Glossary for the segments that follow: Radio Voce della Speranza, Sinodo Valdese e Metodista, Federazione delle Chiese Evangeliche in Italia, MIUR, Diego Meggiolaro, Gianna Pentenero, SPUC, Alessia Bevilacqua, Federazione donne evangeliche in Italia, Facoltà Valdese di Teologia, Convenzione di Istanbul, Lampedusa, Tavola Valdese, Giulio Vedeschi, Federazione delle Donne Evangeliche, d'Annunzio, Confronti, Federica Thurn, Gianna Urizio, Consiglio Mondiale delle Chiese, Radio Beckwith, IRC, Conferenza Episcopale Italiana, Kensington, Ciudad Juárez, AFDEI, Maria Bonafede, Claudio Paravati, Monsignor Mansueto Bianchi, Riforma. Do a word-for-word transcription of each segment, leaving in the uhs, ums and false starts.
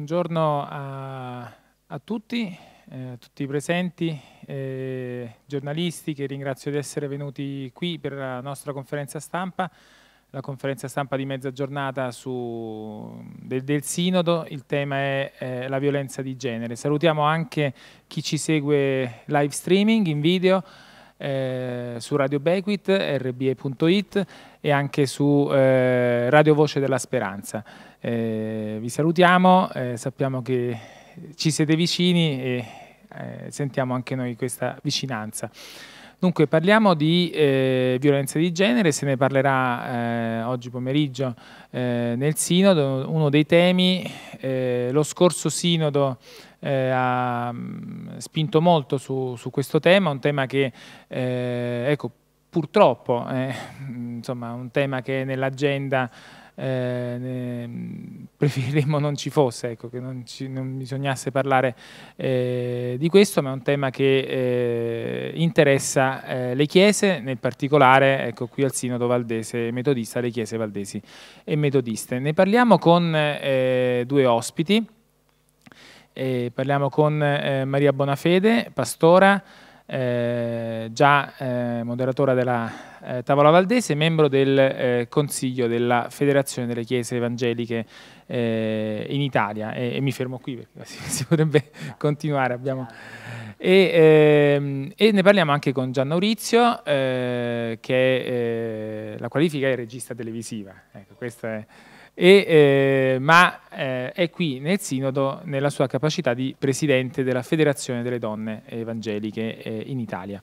Buongiorno a, a tutti, eh, tutti i presenti, eh, giornalisti che ringrazio di essere venuti qui per la nostra conferenza stampa, la conferenza stampa di mezza giornata su, del, del Sinodo. Il tema è eh, la violenza di genere. Salutiamo anche chi ci segue live streaming in video eh, su Radio Beckwith, erre bi e punto it e anche su eh, Radio Voce della Speranza. Eh, vi salutiamo, eh, sappiamo che ci siete vicini e eh, sentiamo anche noi questa vicinanza. Dunque parliamo di eh, violenza di genere, se ne parlerà eh, oggi pomeriggio eh, nel Sinodo, uno dei temi. Eh, lo scorso Sinodo eh, ha spinto molto su, su questo tema, un tema che eh, ecco, purtroppo è eh, un tema che nell'agenda Eh, preferiremmo non ci fosse, ecco, che non, ci, non bisognasse parlare eh, di questo, ma è un tema che eh, interessa eh, le chiese, nel particolare, ecco, qui al Sinodo Valdese e Metodista, le chiese valdesi e metodiste. Ne parliamo con eh, due ospiti, eh, parliamo con eh, Maria Bonafede, pastora, Eh, già eh, moderatora della eh, Tavola Valdese, membro del eh, Consiglio della Federazione delle Chiese Evangeliche eh, in Italia. E, e mi fermo qui perché si, si potrebbe continuare. Abbiamo... E, eh, e ne parliamo anche con Gianna Urizio, eh, che eh, la qualifica è regista televisiva. Ecco, questa è... E, eh, ma eh, è qui nel Sinodo nella sua capacità di Presidente della Federazione delle Donne Evangeliche eh, in Italia.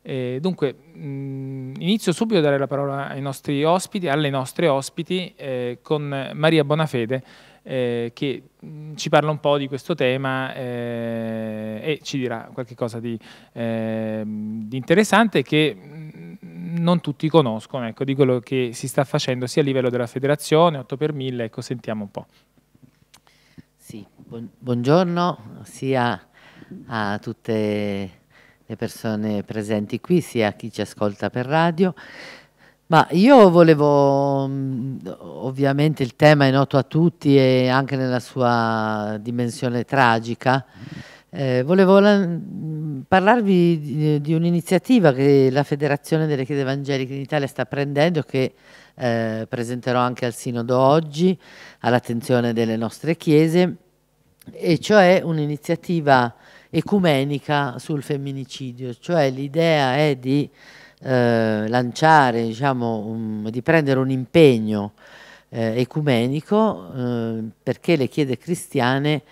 Eh, dunque mh, inizio subito a dare la parola ai nostri ospiti, alle nostre ospiti, eh, con Maria Bonafede eh, che mh, ci parla un po' di questo tema eh, e ci dirà qualche cosa di, eh, di interessante che non tutti conoscono, ecco, di quello che si sta facendo sia a livello della federazione, otto per mille, ecco, sentiamo un po'. Sì, buongiorno sia a tutte le persone presenti qui, sia a chi ci ascolta per radio. Ma io volevo, ovviamente il tema è noto a tutti e anche nella sua dimensione tragica, Eh, volevo la, parlarvi di, di un'iniziativa che la Federazione delle Chiese Evangeliche in Italia sta prendendo, che eh, presenterò anche al Sinodo oggi all'attenzione delle nostre chiese, e cioè un'iniziativa ecumenica sul femminicidio. Cioè l'idea è di eh, lanciare, diciamo, un, di prendere un impegno eh, ecumenico eh, perché le chiese cristiane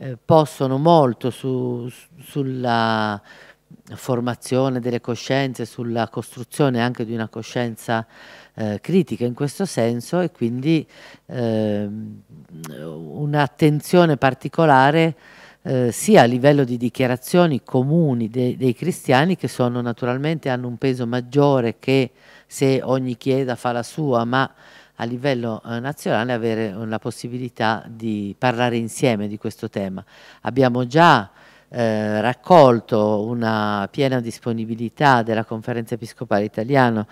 Eh, possono molto su, su, sulla formazione delle coscienze, sulla costruzione anche di una coscienza eh, critica in questo senso, e quindi eh, un'attenzione particolare eh, sia a livello di dichiarazioni comuni de, dei cristiani, che sono naturalmente, hanno un peso maggiore che se ogni chiesa fa la sua, ma a livello eh, nazionale avere la possibilità di parlare insieme di questo tema. Abbiamo già eh, raccolto una piena disponibilità della Conferenza Episcopale Italiana,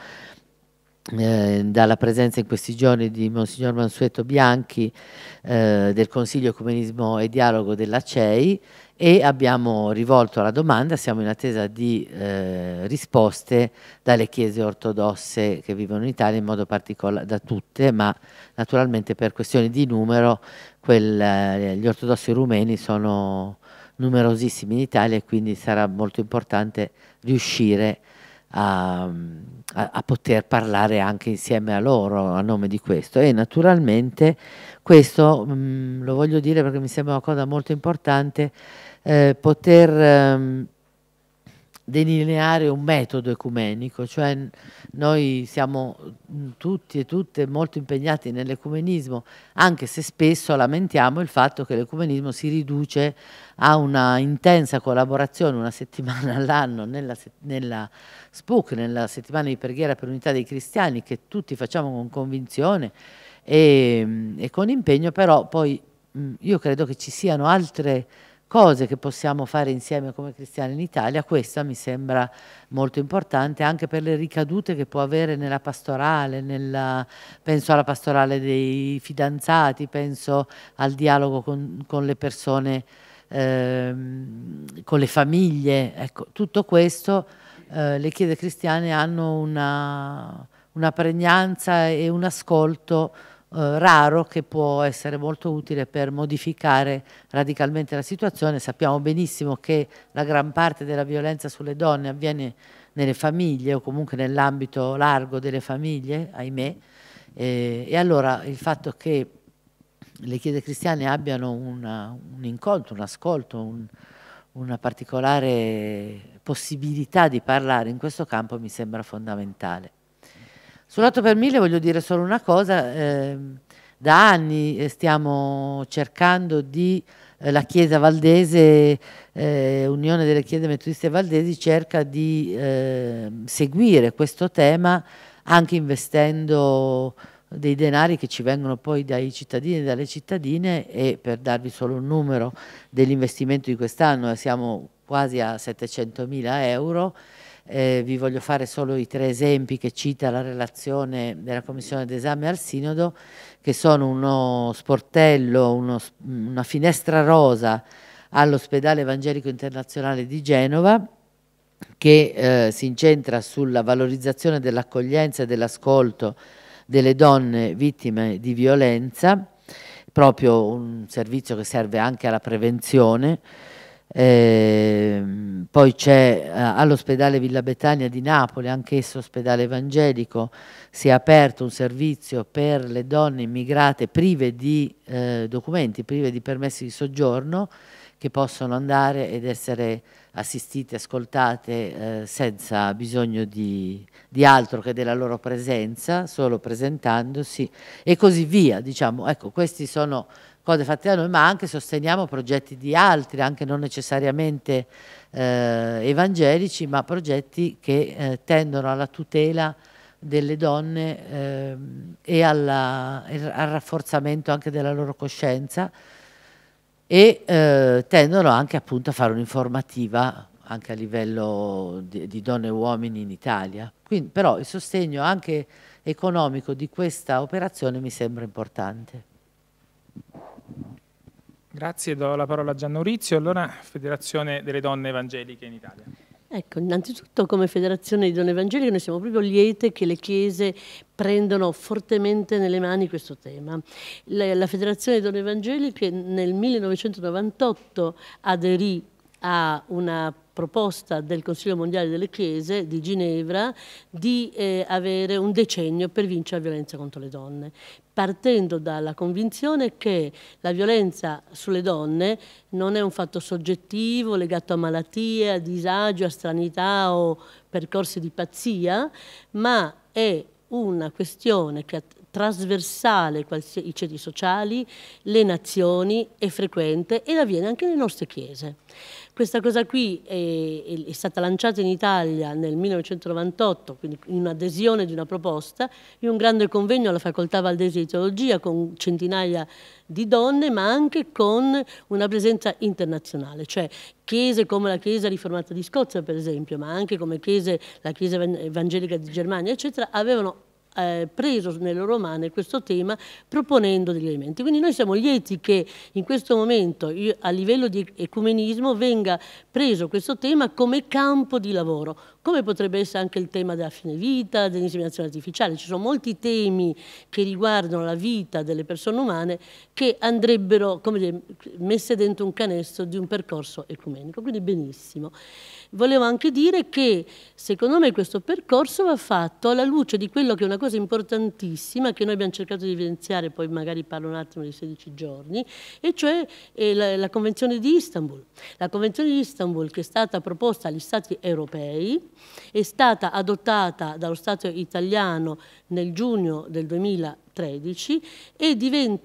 eh, dalla presenza in questi giorni di Monsignor Mansueto Bianchi eh, del Consiglio Ecumenismo e Dialogo della C E I, e abbiamo rivolto la domanda, siamo in attesa di eh, risposte dalle chiese ortodosse che vivono in Italia, in modo particolare da tutte, ma naturalmente per questioni di numero quel, eh, gli ortodossi rumeni sono numerosissimi in Italia, e quindi sarà molto importante riuscire a, a, a poter parlare anche insieme a loro a nome di questo. E naturalmente questo mh, lo voglio dire perché mi sembra una cosa molto importante, eh, poter ehm, delineare un metodo ecumenico. Cioè noi siamo tutti e tutte molto impegnati nell'ecumenismo, anche se spesso lamentiamo il fatto che l'ecumenismo si riduce a una intensa collaborazione una settimana all'anno nella, nella S P U C, nella settimana di preghiera per l'unità dei cristiani, che tutti facciamo con convinzione E, e con impegno. Però poi mh, io credo che ci siano altre cose che possiamo fare insieme come cristiani in Italia, questa mi sembra molto importante anche per le ricadute che può avere nella pastorale, nella, penso alla pastorale dei fidanzati, penso al dialogo con, con le persone, eh, con le famiglie, ecco, tutto questo eh, le chiese cristiane hanno una, una pregnanza e un ascolto Eh, raro che può essere molto utile per modificare radicalmente la situazione. Sappiamo benissimo che la gran parte della violenza sulle donne avviene nelle famiglie o comunque nell'ambito largo delle famiglie, ahimè, eh, e allora il fatto che le chiese cristiane abbiano una, un incontro, un ascolto, un, una particolare possibilità di parlare in questo campo mi sembra fondamentale. Sull'otto per mille voglio dire solo una cosa, eh, da anni stiamo cercando di, eh, la Chiesa Valdese, eh, Unione delle Chiese Metodiste Valdesi, cerca di eh, seguire questo tema anche investendo dei denari che ci vengono poi dai cittadini e dalle cittadine, e per darvi solo un numero dell'investimento di quest'anno siamo quasi a settecentomila euro. Eh, vi voglio fare solo i tre esempi che cita la relazione della Commissione d'esame al Sinodo, che sono uno sportello, uno, una finestra rosa all'Ospedale Evangelico Internazionale di Genova, che eh, si incentra sulla valorizzazione dell'accoglienza e dell'ascolto delle donne vittime di violenza, proprio un servizio che serve anche alla prevenzione. Eh, poi c'è eh, all'ospedale Villa Betania di Napoli, anch'esso ospedale evangelico, si è aperto un servizio per le donne immigrate prive di eh, documenti, prive di permessi di soggiorno, che possono andare ed essere assistite, ascoltate eh, senza bisogno di, di altro che della loro presenza, solo presentandosi e così via. Diciamo, ecco, questi sono cose fatte da noi, ma anche sosteniamo progetti di altri, anche non necessariamente eh, evangelici, ma progetti che eh, tendono alla tutela delle donne eh, e alla, al rafforzamento anche della loro coscienza, e eh, tendono anche appunto a fare un'informativa anche a livello di, di donne e uomini in Italia. Quindi, però, il sostegno anche economico di questa operazione mi sembra importante. Grazie, do la parola a Gianna Urizio. Allora, Federazione delle Donne Evangeliche in Italia. Ecco, innanzitutto come Federazione di Donne Evangeliche noi siamo proprio liete che le chiese prendono fortemente nelle mani questo tema. La Federazione di Donne Evangeliche nel millenovecentonovantotto aderì a una proposta del Consiglio Mondiale delle Chiese di Ginevra di eh, avere un decennio per vincere la violenza contro le donne, partendo dalla convinzione che la violenza sulle donne non è un fatto soggettivo legato a malattie, a disagio, a stranità o percorsi di pazzia, ma è una questione che trasversale i ceti sociali, le nazioni, è frequente ed avviene anche nelle nostre chiese. Questa cosa qui è, è stata lanciata in Italia nel millenovecentonovantotto, quindi in un'adesione di una proposta, in un grande convegno alla Facoltà Valdese di Teologia con centinaia di donne, ma anche con una presenza internazionale, cioè chiese come la Chiesa Riformata di Scozia per esempio, ma anche come chiese, la Chiesa Evangelica di Germania eccetera, avevano Eh, preso nelle loro mani questo tema proponendo degli elementi. Quindi noi siamo lieti che in questo momento io, a livello di ecumenismo venga preso questo tema come campo di lavoro, come potrebbe essere anche il tema della fine vita, dell'inseminazione artificiale. Ci sono molti temi che riguardano la vita delle persone umane che andrebbero, come dire, messe dentro un canestro di un percorso ecumenico, quindi benissimo. Volevo anche dire che secondo me questo percorso va fatto alla luce di quello che è una cosa importantissima che noi abbiamo cercato di evidenziare, poi magari parlo un attimo di sedici giorni, e cioè eh, la, la Convenzione di Istanbul. La Convenzione di Istanbul, che è stata proposta agli Stati europei, è stata adottata dallo Stato italiano nel giugno del duemilatredici e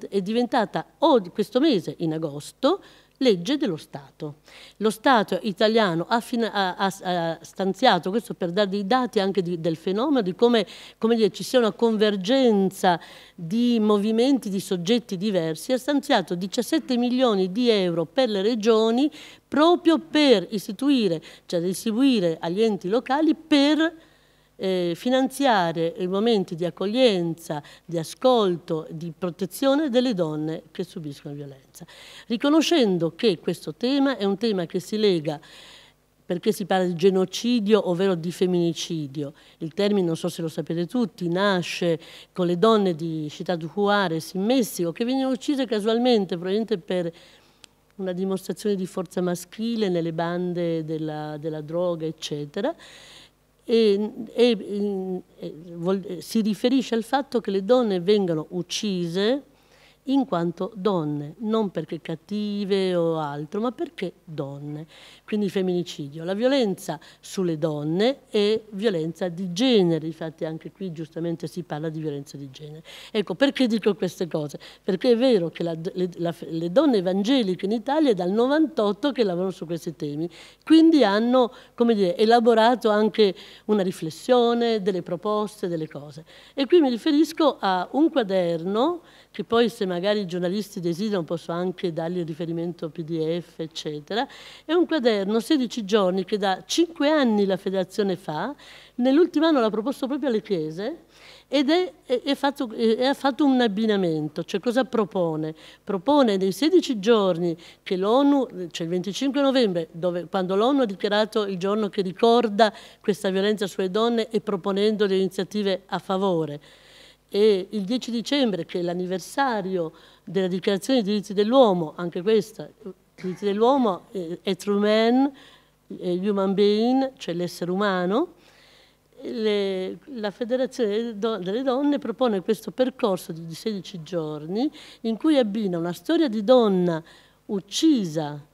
è diventata o questo mese in agosto legge dello Stato. Lo Stato italiano ha, ha, ha stanziato, questo per dare dei dati anche di, del fenomeno, di come, come dire, ci sia una convergenza di movimenti di soggetti diversi, ha stanziato diciassette milioni di euro per le regioni proprio per istituire, cioè distribuire agli enti locali per eh, finanziare i momenti di accoglienza, di ascolto, di protezione delle donne che subiscono violenza. Riconoscendo che questo tema è un tema che si lega, perché si parla di genocidio, ovvero di femminicidio. Il termine, non so se lo sapete tutti, nasce con le donne di Ciudad Juárez in Messico, che venivano uccise casualmente, probabilmente per una dimostrazione di forza maschile nelle bande della, della droga, eccetera. E, e, e, si riferisce al fatto che le donne vengano uccise in quanto donne, non perché cattive o altro, ma perché donne. Quindi femminicidio. La violenza sulle donne è violenza di genere, infatti anche qui giustamente si parla di violenza di genere. Ecco, perché dico queste cose? Perché è vero che la, le, la, le donne evangeliche in Italia è dal novantotto che lavorano su questi temi, quindi hanno, come dire, elaborato anche una riflessione, delle proposte, delle cose. E qui mi riferisco a un quaderno che poi, se magari i giornalisti desiderano, posso anche dargli il riferimento P D F, eccetera. È un quaderno, sedici giorni, che da cinque anni la Federazione fa, nell'ultimo anno l'ha proposto proprio alle chiese, ed è, è, è fatto, è, è fatto un abbinamento, cioè cosa propone? Propone dei sedici giorni che l'ONU, cioè il venticinque novembre, dove, quando l'ONU ha dichiarato il giorno che ricorda questa violenza sulle donne e proponendo le iniziative a favore, e il dieci dicembre, che è l'anniversario della Dichiarazione dei diritti dell'uomo, anche questa, i diritti dell'uomo è true man, human being, cioè l'essere umano, le, la Federazione delle Donne propone questo percorso di sedici giorni in cui abbina una storia di donna uccisa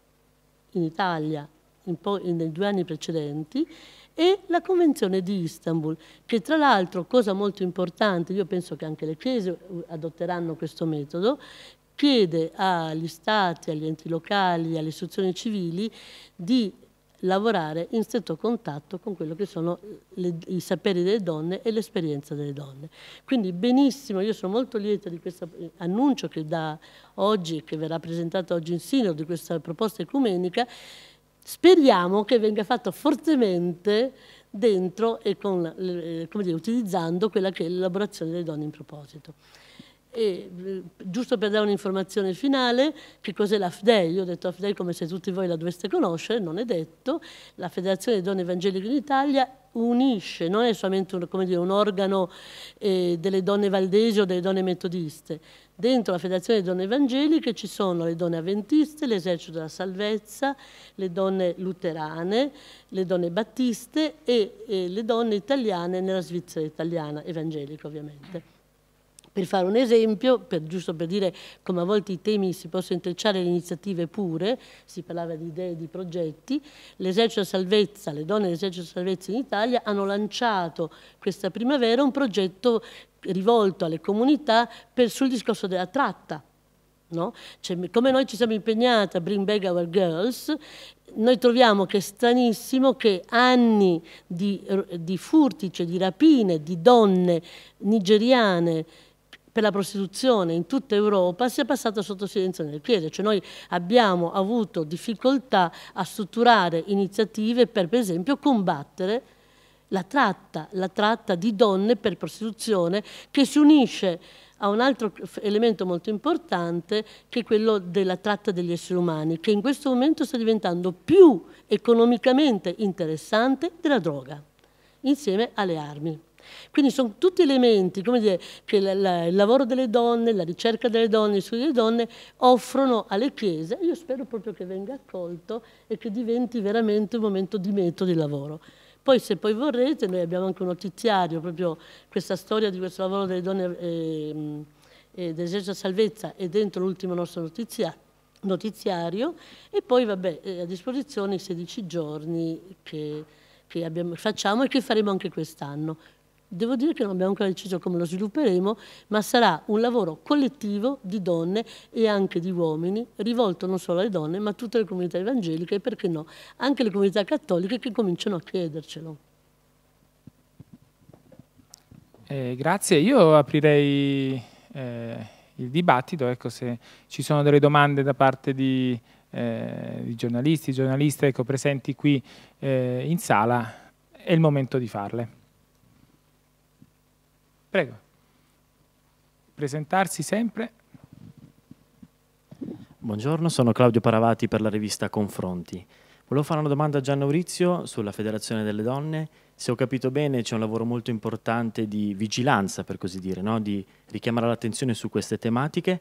in Italia in po- nei due anni precedenti e la Convenzione di Istanbul, che tra l'altro, cosa molto importante, io penso che anche le chiese adotteranno questo metodo, chiede agli stati, agli enti locali, alle istituzioni civili di lavorare in stretto contatto con quello che sono le, i saperi delle donne e l'esperienza delle donne. Quindi benissimo, io sono molto lieta di questo annuncio che da oggi, che verrà presentato oggi in sinodo, di questa proposta ecumenica. Speriamo che venga fatto fortemente dentro e con, come dire, utilizzando quella che è l'elaborazione delle donne in proposito. E, giusto per dare un'informazione finale, che cos'è l'A F D E I? Io ho detto A F D E I come se tutti voi la doveste conoscere, non è detto. La Federazione delle Donne Evangeliche in Italia unisce, non è solamente un, come dire, un organo eh, delle donne valdesi o delle donne metodiste. Dentro la Federazione delle Donne Evangeliche ci sono le donne avventiste, l'esercito della salvezza, le donne luterane, le donne battiste e, e le donne italiane nella Svizzera italiana, evangelica ovviamente. Per fare un esempio, per, giusto per dire come a volte i temi si possono intrecciare, le iniziative pure, si parlava di idee, di progetti, l'esercito della salvezza, le donne dell'esercito della salvezza in Italia hanno lanciato questa primavera un progetto rivolto alle comunità per, sul discorso della tratta. No? Cioè, come noi ci siamo impegnati a Bring Back Our Girls, noi troviamo che è stranissimo che anni di, di furti, cioè di rapine di donne nigeriane per la prostituzione in tutta Europa sia passata sotto silenzio nelle chiese. Cioè noi abbiamo avuto difficoltà a strutturare iniziative per, per esempio, combattere la tratta, la tratta di donne per prostituzione, che si unisce a un altro elemento molto importante, che è quello della tratta degli esseri umani, che in questo momento sta diventando più economicamente interessante della droga, insieme alle armi. Quindi sono tutti elementi, come dire, che la, la, il lavoro delle donne, la ricerca delle donne, gli studi delle donne offrono alle chiese. Io spero proprio che venga accolto e che diventi veramente un momento di metodo di lavoro. Poi, se poi vorrete, noi abbiamo anche un notiziario, proprio questa storia di questo lavoro delle donne eh, eh, dell'esercito salvezza è dentro l'ultimo nostro notiziario. notiziario e poi, vabbè, eh, a disposizione i sedici giorni che, che abbiamo, facciamo e che faremo anche quest'anno. Devo dire che non abbiamo ancora deciso come lo svilupperemo, ma sarà un lavoro collettivo di donne e anche di uomini, rivolto non solo alle donne, ma a tutte le comunità evangeliche e, perché no, anche le comunità cattoliche che cominciano a chiedercelo. Eh, grazie, io aprirei eh, il dibattito, ecco, se ci sono delle domande da parte di, eh, di giornalisti, giornaliste ecco, presenti qui eh, in sala, è il momento di farle. Prego, presentarsi sempre. Buongiorno, sono Claudio Paravati per la rivista Confronti. Volevo fare una domanda a Gianna Urizio sulla Federazione delle Donne. Se ho capito bene c'è un lavoro molto importante di vigilanza, per così dire, no? Di richiamare l'attenzione su queste tematiche.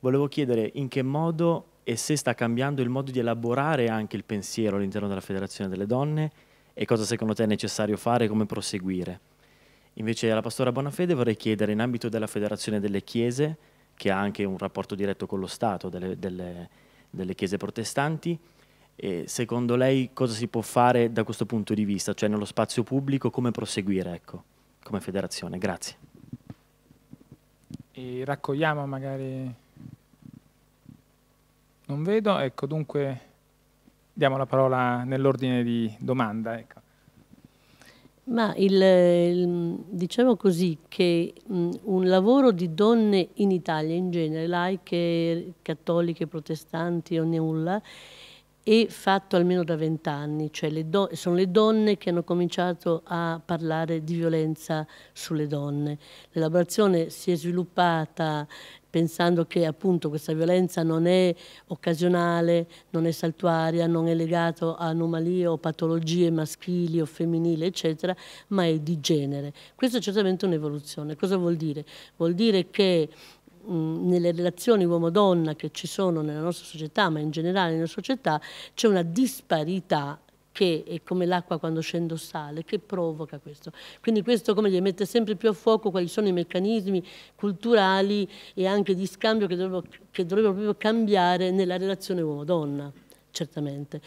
Volevo chiedere in che modo e se sta cambiando il modo di elaborare anche il pensiero all'interno della Federazione delle Donne e cosa secondo te è necessario fare e come proseguire. Invece alla pastora Bonafede vorrei chiedere, in ambito della Federazione delle Chiese, che ha anche un rapporto diretto con lo Stato delle, delle, delle Chiese protestanti, e secondo lei cosa si può fare da questo punto di vista, cioè nello spazio pubblico, come proseguire ecco, come Federazione? Grazie. E raccogliamo magari... Non vedo, ecco, dunque diamo la parola nell'ordine di domanda, ecco. Ma il, il, diciamo così che mh, un lavoro di donne in Italia in genere, laiche, cattoliche, protestanti o nulla, è fatto almeno da vent'anni, cioè le do- sono le donne che hanno cominciato a parlare di violenza sulle donne. L'elaborazione si è sviluppata pensando che appunto questa violenza non è occasionale, non è saltuaria, non è legata a anomalie o patologie maschili o femminili, eccetera, ma è di genere. Questo è certamente un'evoluzione. Cosa vuol dire? Vuol dire che mh, nelle relazioni uomo-donna che ci sono nella nostra società, ma in generale nella società, c'è una disparità che è come l'acqua quando scende o sale, che provoca questo. Quindi questo, come dire, mette sempre più a fuoco quali sono i meccanismi culturali e anche di scambio che dovrebbero proprio cambiare nella relazione uomo-donna, certamente.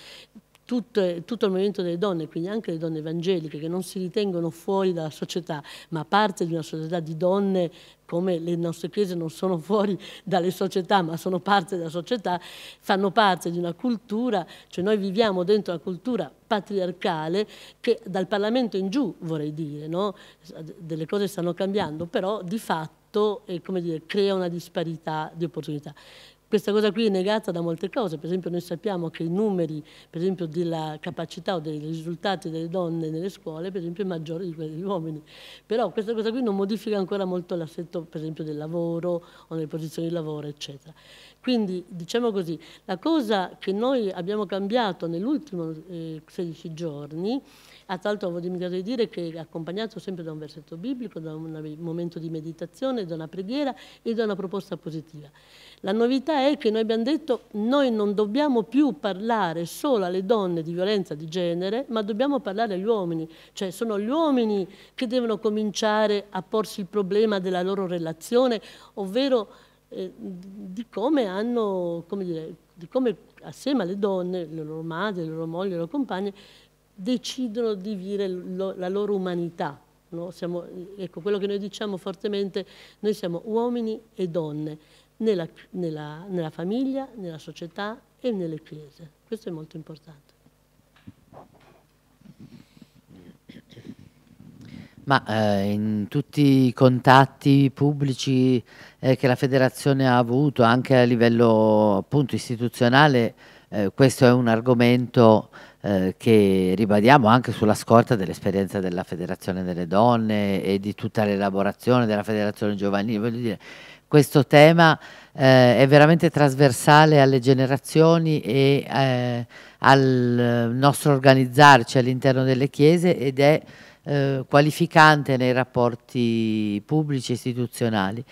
Tutto, tutto il movimento delle donne, quindi anche le donne evangeliche, che non si ritengono fuori dalla società, ma parte di una società di donne, come le nostre chiese non sono fuori dalle società, ma sono parte della società, fanno parte di una cultura, cioè noi viviamo dentro una cultura patriarcale che dal Parlamento in giù, vorrei dire, no? Delle cose stanno cambiando, però di fatto eh, come dire, crea una disparità di opportunità. Questa cosa qui è negata da molte cose, per esempio noi sappiamo che i numeri, per esempio, della capacità o dei risultati delle donne nelle scuole, per esempio, è maggiore di quelli degli uomini. Però questa cosa qui non modifica ancora molto l'assetto, per esempio, del lavoro o delle posizioni di lavoro, eccetera. Quindi, diciamo così, la cosa che noi abbiamo cambiato nell'ultimo eh, sedici giorni, ah, tra l'altro avevo dimenticato di dire che è accompagnato sempre da un versetto biblico, da un momento di meditazione, da una preghiera e da una proposta positiva. La novità è che noi abbiamo detto noi non dobbiamo più parlare solo alle donne di violenza di genere, ma dobbiamo parlare agli uomini, cioè sono gli uomini che devono cominciare a porsi il problema della loro relazione, ovvero eh, di come hanno, come dire, di come assieme alle donne, le loro madri, le loro mogli, le loro compagne, decidono di vivere lo, la loro umanità. No? Siamo, ecco, quello che noi diciamo fortemente, noi siamo uomini e donne, Nella, nella, nella famiglia, nella società e nelle chiese. Questo è molto importante. Ma eh, in tutti i contatti pubblici eh, che la Federazione ha avuto, anche a livello appunto istituzionale, eh, questo è un argomento eh, che ribadiamo anche sulla scorta dell'esperienza della Federazione delle Donne e di tutta l'elaborazione della Federazione Giovanile, voglio dire. Questo tema eh, è veramente trasversale alle generazioni e eh, al nostro organizzarci all'interno delle chiese ed è eh, qualificante nei rapporti pubblici e istituzionali.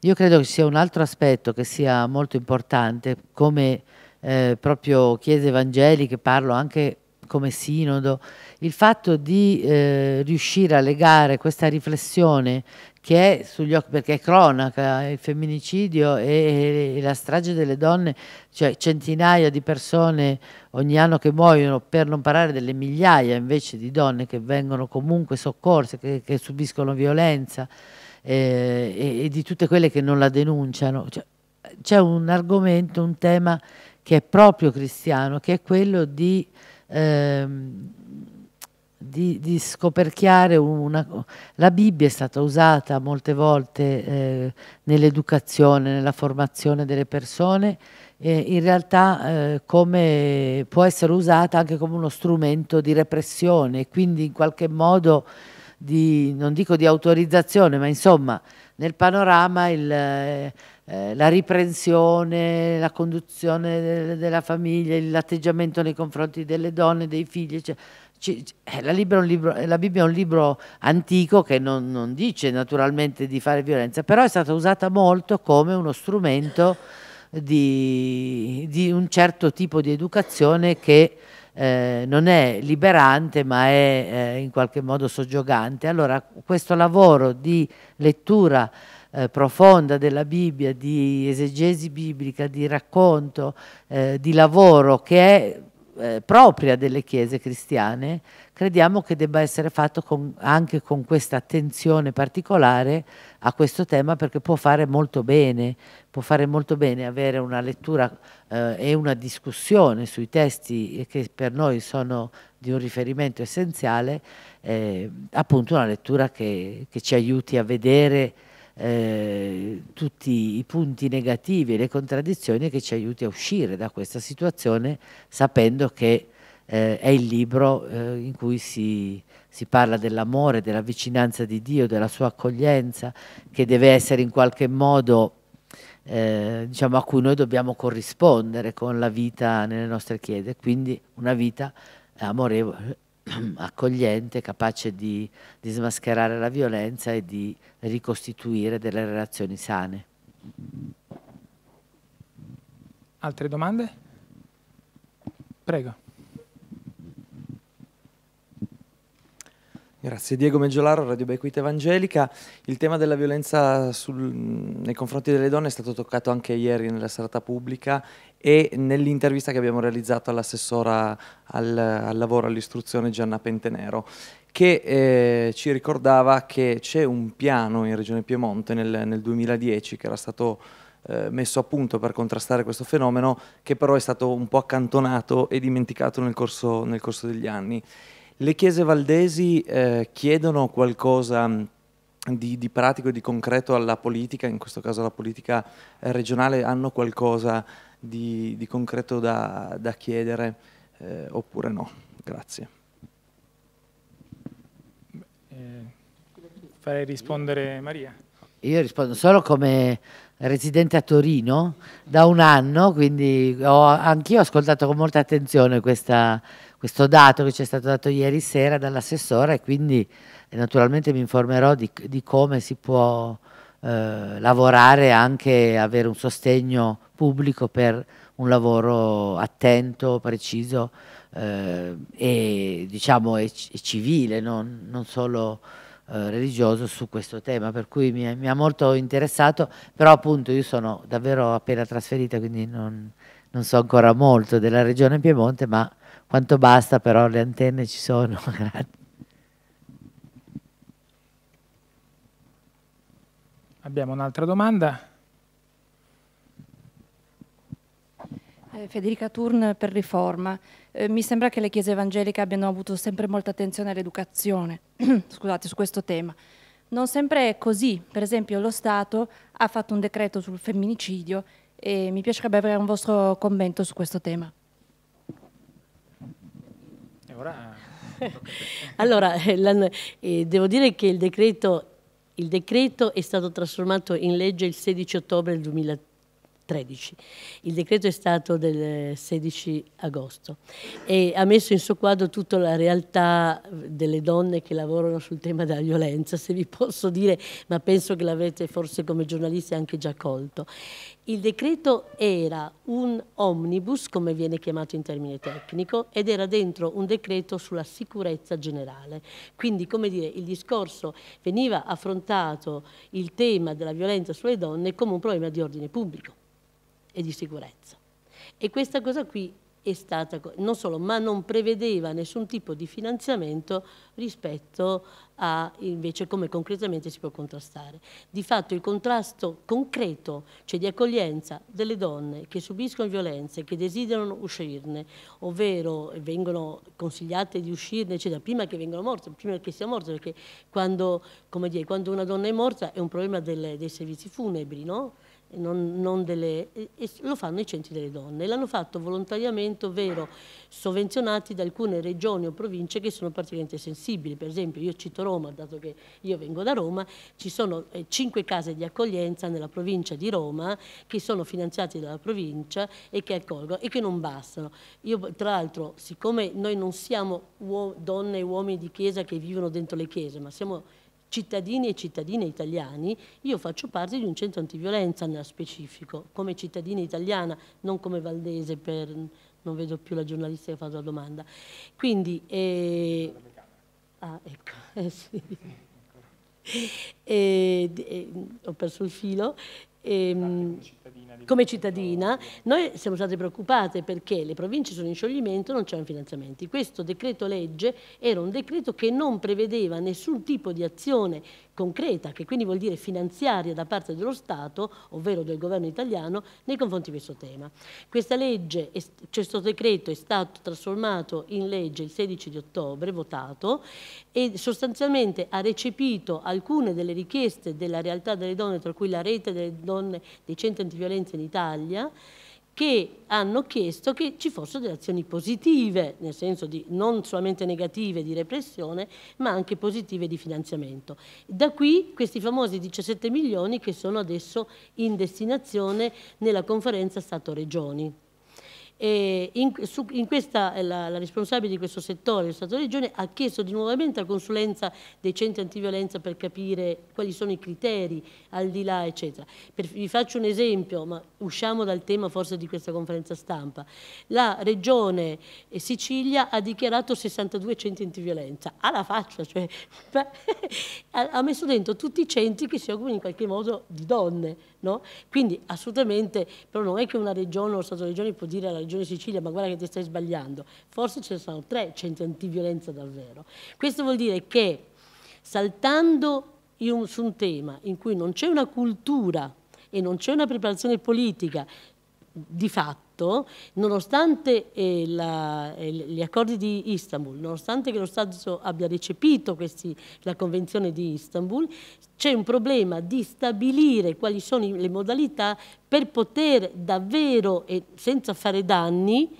Io credo che sia un altro aspetto che sia molto importante, come eh, proprio chiese evangeliche, parlo anche come sinodo, il fatto di eh, riuscire a legare questa riflessione che è sugli occhi, perché è cronaca, il femminicidio e, e la strage delle donne, cioè centinaia di persone ogni anno che muoiono, per non parlare delle migliaia invece di donne che vengono comunque soccorse, che, che subiscono violenza eh, e, e di tutte quelle che non la denunciano. Cioè, c'è un argomento, un tema che è proprio cristiano, che è quello di, ehm, di, di scoperchiare una... La Bibbia è stata usata molte volte eh, nell'educazione, nella formazione delle persone, eh, in realtà eh, come può essere usata anche come uno strumento di repressione, e quindi in qualche modo di, non dico di autorizzazione, ma insomma nel panorama il... Eh, la riprensione, la conduzione della famiglia, l'atteggiamento nei confronti delle donne, dei figli, cioè, la, libro, libro, la Bibbia è un libro antico che non, non dice naturalmente di fare violenza, però è stata usata molto come uno strumento di, di un certo tipo di educazione che eh, non è liberante, ma è eh, in qualche modo soggiogante. Allora questo lavoro di lettura Eh, profonda della Bibbia, di esegesi biblica, di racconto, eh, di lavoro che è eh, propria delle chiese cristiane, crediamo che debba essere fatto con, anche con questa attenzione particolare a questo tema, perché può fare molto bene, può fare molto bene avere una lettura eh, e una discussione sui testi che per noi sono di un riferimento essenziale, eh, appunto una lettura che, che ci aiuti a vedere Eh, tutti i punti negativi e le contraddizioni, che ci aiuti a uscire da questa situazione, sapendo che eh, è il libro eh, in cui si, si parla dell'amore, della vicinanza di Dio, della sua accoglienza, che deve essere in qualche modo eh, diciamo, a cui noi dobbiamo corrispondere con la vita nelle nostre chiese, quindi una vita amorevole, accogliente, capace di, di smascherare la violenza e di ricostituire delle relazioni sane. Altre domande? Prego. Grazie. Diego Meggiolaro, Radio Beckwith Evangelica. Il tema della violenza sul, nei confronti delle donne è stato toccato anche ieri nella serata pubblica e nell'intervista che abbiamo realizzato all'assessora al, al lavoro e all'istruzione Gianna Pentenero, che eh, ci ricordava che c'è un piano in Regione Piemonte nel, nel duemiladieci che era stato eh, messo a punto per contrastare questo fenomeno, che però è stato un po' accantonato e dimenticato nel corso, nel corso degli anni. Le chiese valdesi eh, chiedono qualcosa di, di pratico e di concreto alla politica, in questo caso alla politica eh, regionale, hanno qualcosa di, di concreto da, da chiedere eh, oppure no? Grazie. Eh, farei rispondere Maria. Io rispondo solo come residente a Torino da un anno, quindi anch'io ho ascoltato con molta attenzione questa... questo dato che ci è stato dato ieri sera dall'assessora, e quindi naturalmente mi informerò di, di come si può eh, lavorare, anche avere un sostegno pubblico per un lavoro attento, preciso eh, e diciamo e, e civile, non, non solo eh, religioso, su questo tema, per cui mi, mi ha molto interessato, però appunto io sono davvero appena trasferita, quindi non, non so ancora molto della regione Piemonte, ma quanto basta, però le antenne ci sono. Abbiamo un'altra domanda. Eh, Federica Thurn per Riforma. Eh, mi sembra che le chiese evangeliche abbiano avuto sempre molta attenzione all'educazione scusate, su questo tema. Non sempre è così. Per esempio lo Stato ha fatto un decreto sul femminicidio e mi piacerebbe avere un vostro commento su questo tema. Allora, eh, devo dire che il decreto, il decreto è stato trasformato in legge il sedici ottobre del duemilatredici, il decreto è stato del sedici agosto e ha messo in suo quadro tutta la realtà delle donne che lavorano sul tema della violenza, se vi posso dire, ma penso che l'avete forse come giornalisti anche già colto. Il decreto era un omnibus, come viene chiamato in termine tecnico, ed era dentro un decreto sulla sicurezza generale. Quindi, come dire, il discorso veniva affrontato, il tema della violenza sulle donne, come un problema di ordine pubblico e di sicurezza. E questa cosa qui è stata, non solo, ma non prevedeva nessun tipo di finanziamento rispetto a invece come concretamente si può contrastare. Di fatto il contrasto concreto, cioè di accoglienza delle donne che subiscono violenze, che desiderano uscirne, ovvero vengono consigliate di uscirne, cioè da prima che vengano morte, prima che sia morta, perché quando, come dire, quando una donna è morta è un problema delle, dei servizi funebri, no? Non, non delle, e lo fanno i centri delle donne, l'hanno fatto volontariamente, ovvero sovvenzionati da alcune regioni o province che sono particolarmente sensibili. Per esempio, io cito Roma, dato che io vengo da Roma, ci sono eh, cinque case di accoglienza nella provincia di Roma che sono finanziate dalla provincia e che accolgono e che non bastano. Io, tra l'altro, siccome noi non siamo donne e uomini di chiesa che vivono dentro le chiese, ma siamo cittadini e cittadine italiani, io faccio parte di un centro antiviolenza nello specifico, come cittadina italiana, non come valdese, per, non vedo più la giornalista che fa la domanda. Quindi, eh, ah, ecco, eh, sì. eh, eh, ho perso il filo. Ehm, come cittadina noi siamo state preoccupate perché le province sono in scioglimento, non c'erano finanziamenti. Questo decreto legge era un decreto che non prevedeva nessun tipo di azione concreta, che quindi vuol dire finanziaria, da parte dello Stato, ovvero del governo italiano, nei confronti di questo tema. Questa legge, questo decreto è stato trasformato in legge il sedici di ottobre, votato, e sostanzialmente ha recepito alcune delle richieste della realtà delle donne, tra cui la rete delle donne dei centri antiviolenza in Italia, che hanno chiesto che ci fossero delle azioni positive, nel senso di non solamente negative di repressione, ma anche positive di finanziamento. Da qui questi famosi diciassette milioni che sono adesso in destinazione nella conferenza Stato-Regioni. E in, su, in questa, la, la responsabile di questo settore, lo Stato Regione, ha chiesto di nuovamente la consulenza dei centri antiviolenza per capire quali sono i criteri al di là, eccetera. Per, vi faccio un esempio, ma usciamo dal tema forse di questa conferenza stampa. La Regione Sicilia ha dichiarato sessantadue centri antiviolenza, alla faccia, cioè, ha messo dentro tutti i centri che si occupano in qualche modo di donne, no? Quindi assolutamente, però non è che una Regione o lo Stato Regione può dire alla Regione Sicilia: ma guarda che ti stai sbagliando, forse ce ne sono tre centri antiviolenza davvero. Questo vuol dire che, saltando un, su un tema in cui non c'è una cultura e non c'è una preparazione politica, di fatto, nonostante eh, la, eh, gli accordi di Istanbul, nonostante che lo Stato abbia recepito questi, la Convenzione di Istanbul, c'è un problema di stabilire quali sono le modalità per poter davvero, e senza fare danni,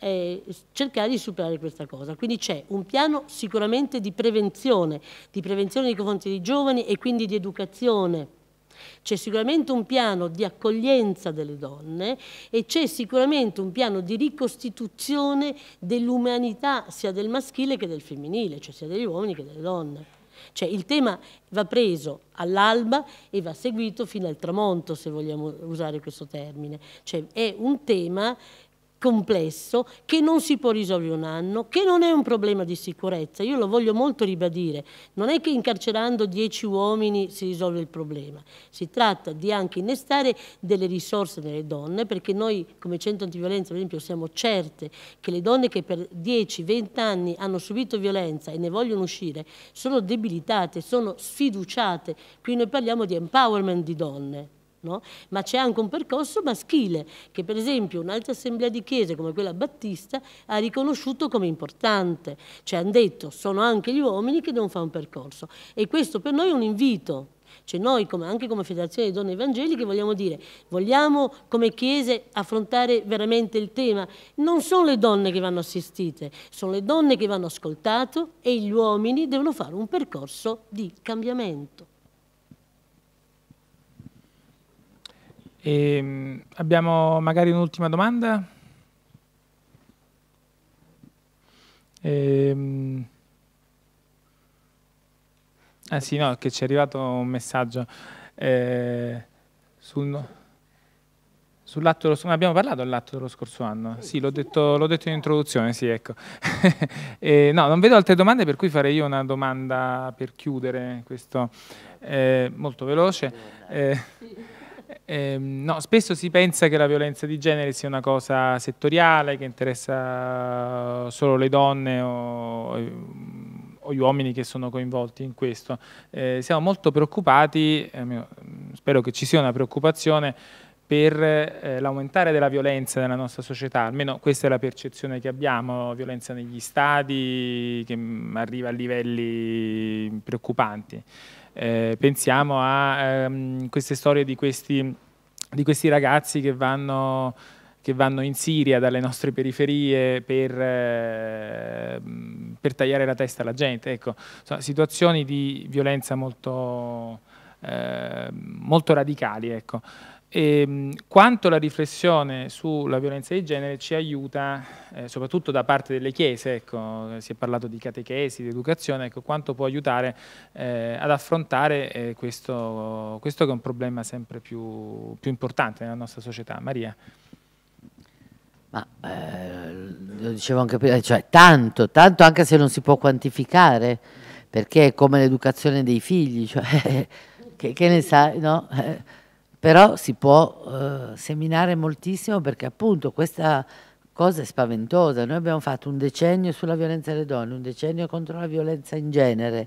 Eh, cercare di superare questa cosa. Quindi c'è un piano sicuramente di prevenzione, di prevenzione nei confronti dei giovani e quindi di educazione. C'è sicuramente un piano di accoglienza delle donne e c'è sicuramente un piano di ricostituzione dell'umanità, sia del maschile che del femminile, cioè sia degli uomini che delle donne. Cioè il tema va preso all'alba e va seguito fino al tramonto, se vogliamo usare questo termine. Cioè è un tema complesso, che non si può risolvere in un anno, che non è un problema di sicurezza. Io lo voglio molto ribadire, non è che incarcerando dieci uomini si risolve il problema, si tratta di anche innestare delle risorse nelle donne, perché noi come centro antiviolenza, per esempio, siamo certe che le donne che per dieci venti anni hanno subito violenza e ne vogliono uscire sono debilitate, sono sfiduciate, quindi noi parliamo di empowerment di donne. No? Ma c'è anche un percorso maschile che, per esempio, un'altra assemblea di chiese come quella battista ha riconosciuto come importante, cioè hanno detto sono anche gli uomini che devono fare un percorso, e questo per noi è un invito. Cioè noi come, anche come Federazione delle Donne Evangeliche vogliamo dire, vogliamo come chiese affrontare veramente il tema. Non sono le donne che vanno assistite, sono le donne che vanno ascoltate e gli uomini devono fare un percorso di cambiamento. E abbiamo magari un'ultima domanda? Ehm... Ah sì, no, che ci è arrivato un messaggio eh, sul... Sull'atto dello scorso anno, abbiamo parlato dell'atto dello scorso anno, sì, l'ho detto, l'ho detto in introduzione, sì, ecco. E, no, non vedo altre domande, per cui farei io una domanda per chiudere questo, eh, molto veloce. Eh, eh, no, spesso si pensa che la violenza di genere sia una cosa settoriale, che interessa solo le donne o... o gli uomini che sono coinvolti in questo. Eh, siamo molto preoccupati, eh, spero che ci sia una preoccupazione per eh, l'aumentare della violenza nella nostra società, almeno questa è la percezione che abbiamo, violenza negli stadi che mh, arriva a livelli preoccupanti. Eh, pensiamo a ehm, queste storie di questi, di questi ragazzi che vanno... che vanno in Siria dalle nostre periferie per, eh, per tagliare la testa alla gente. Ecco, so, situazioni di violenza molto, eh, molto radicali. Ecco. E, quanto la riflessione sulla violenza di genere ci aiuta, eh, soprattutto da parte delle chiese, ecco, si è parlato di catechesi, di educazione, ecco, quanto può aiutare eh, ad affrontare eh, questo, questo che è un problema sempre più, più importante nella nostra società. Maria. Ma eh, lo dicevo anche prima, cioè tanto, tanto anche se non si può quantificare, perché è come l'educazione dei figli, cioè, che, che ne sai, no? Eh, però si può eh, seminare moltissimo, perché appunto questa cosa è spaventosa. Noi abbiamo fatto un decennio sulla violenza delle donne, un decennio contro la violenza in genere,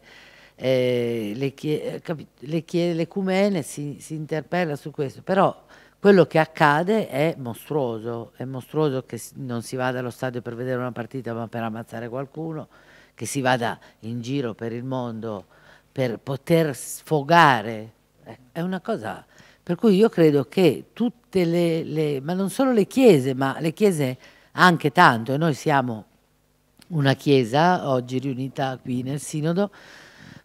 eh, le chie, le chie, l'ecumene si, si interpella su questo, però... Quello che accade è mostruoso, è mostruoso che non si vada allo stadio per vedere una partita ma per ammazzare qualcuno, che si vada in giro per il mondo per poter sfogare, è una cosa... Per cui io credo che tutte le, le ma non solo le chiese, ma le chiese anche tanto, e noi siamo una chiesa oggi riunita qui nel Sinodo,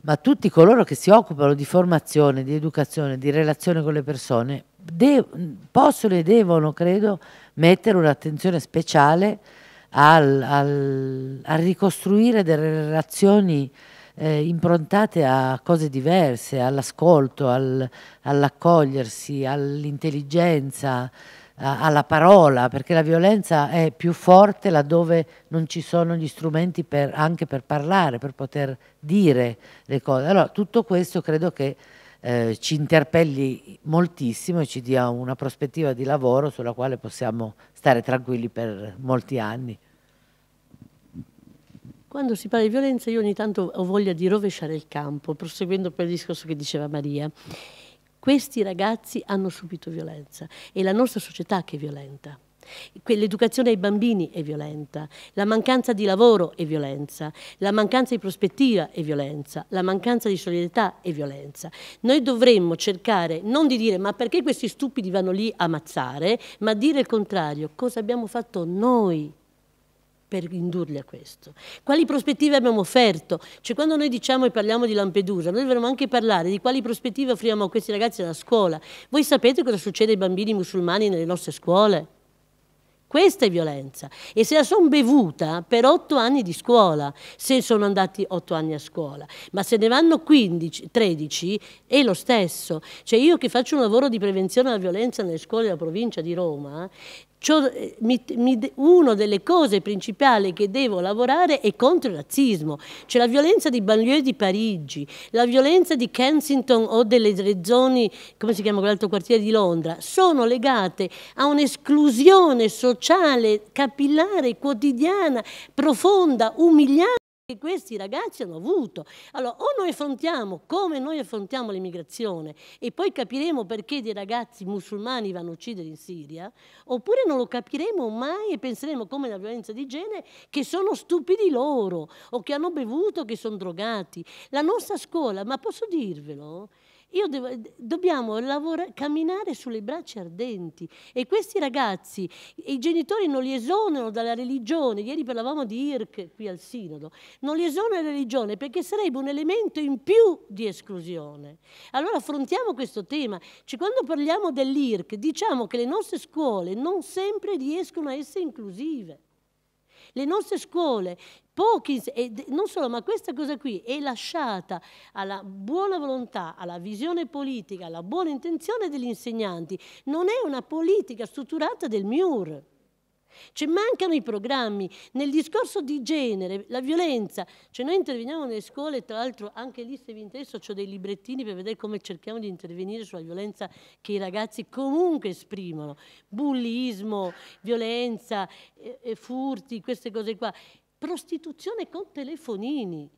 ma tutti coloro che si occupano di formazione, di educazione, di relazione con le persone, De, possono e devono, credo, mettere un'attenzione speciale al, al, a ricostruire delle relazioni eh, improntate a cose diverse, all'ascolto, al, all'accogliersi, all'intelligenza, alla parola, perché la violenza è più forte laddove non ci sono gli strumenti per, anche per parlare, per poter dire le cose. Allora, tutto questo credo che Eh, ci interpelli moltissimo e ci dia una prospettiva di lavoro sulla quale possiamo stare tranquilli per molti anni. Quando si parla di violenza io ogni tanto ho voglia di rovesciare il campo, proseguendo per il discorso che diceva Maria. Questi ragazzi hanno subito violenza, è la nostra società che è violenta. L'educazione ai bambini è violenta, la mancanza di lavoro è violenza, la mancanza di prospettiva è violenza, la mancanza di solidarietà è violenza. Noi dovremmo cercare non di dire ma perché questi stupidi vanno lì a ammazzare, ma dire il contrario, cosa abbiamo fatto noi per indurli a questo, quali prospettive abbiamo offerto. Cioè, quando noi diciamo e parliamo di Lampedusa, noi dovremmo anche parlare di quali prospettive offriamo a questi ragazzi alla scuola. Voi sapete cosa succede ai bambini musulmani nelle nostre scuole? Questa è violenza, e se la sono bevuta per otto anni di scuola, se sono andati otto anni a scuola, ma se ne vanno quindici, tredici è lo stesso. Cioè, io che faccio un lavoro di prevenzione alla violenza nelle scuole della provincia di Roma, una delle cose principali che devo lavorare è contro il razzismo. C'è la violenza di banlieue di Parigi, la violenza di Kensington o delle zone, come si chiama quell'altro quartiere di Londra, sono legate a un'esclusione sociale, capillare, quotidiana, profonda, umiliante, che questi ragazzi hanno avuto. Allora, o noi affrontiamo come noi affrontiamo l'immigrazione e poi capiremo perché dei ragazzi musulmani vanno a uccidere in Siria, oppure non lo capiremo mai e penseremo come la violenza di genere, che sono stupidi loro, o che hanno bevuto, che sono drogati. La nostra scuola, ma posso dirvelo? Io devo, dobbiamo lavorare, camminare sulle braccia ardenti, e questi ragazzi, i genitori non li esonerano dalla religione. Ieri parlavamo di I R C qui al Sinodo, non li esonerano dalla religione perché sarebbe un elemento in più di esclusione. Allora affrontiamo questo tema, cioè, quando parliamo dell'I R C diciamo che le nostre scuole non sempre riescono a essere inclusive. le nostre scuole, pochi, e non solo, ma questa cosa qui è lasciata alla buona volontà, alla visione politica, alla buona intenzione degli insegnanti. Non è una politica strutturata del M I U R. Cioè mancano i programmi, nel discorso di genere, la violenza, cioè noi interveniamo nelle scuole, tra l'altro anche lì se vi interessa ho dei librettini per vedere come cerchiamo di intervenire sulla violenza che i ragazzi comunque esprimono, bullismo, violenza, e, e furti, queste cose qua, prostituzione con telefonini,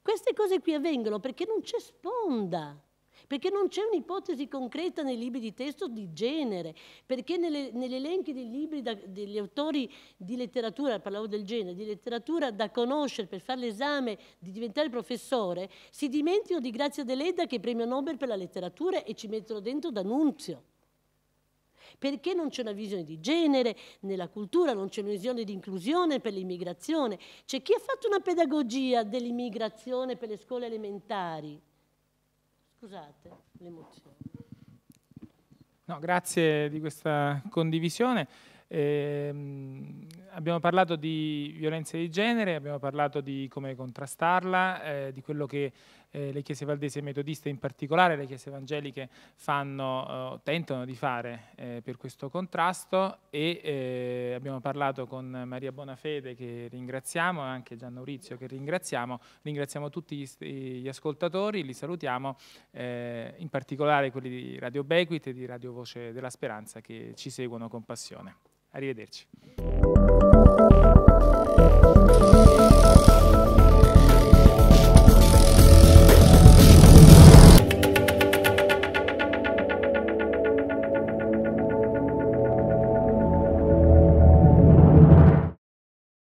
queste cose qui avvengono perché non c'è sponda. Perché non c'è un'ipotesi concreta nei libri di testo di genere, perché nelle, negli elenchi dei libri da, degli autori di letteratura, parlavo del genere, di letteratura da conoscere per fare l'esame di diventare professore, si dimenticano di Grazia Deledda che è premio Nobel per la letteratura e ci mettono dentro d'Annunzio. Perché non c'è una visione di genere nella cultura, non c'è una visione di inclusione per l'immigrazione. C'è chi ha fatto una pedagogia dell'immigrazione per le scuole elementari. Scusate l'emozione. No, grazie di questa condivisione. Eh, abbiamo parlato di violenza di genere, abbiamo parlato di come contrastarla, eh, di quello che eh, le chiese valdesi e metodiste in particolare, le chiese evangeliche fanno, eh, tentano di fare eh, per questo contrasto e eh, abbiamo parlato con Maria Bonafede, che ringraziamo, e anche Gianna Urizio, che ringraziamo. Ringraziamo tutti gli, gli ascoltatori, li salutiamo, eh, in particolare quelli di Radio Beckwith e di Radio Voce della Speranza che ci seguono con passione. Arrivederci.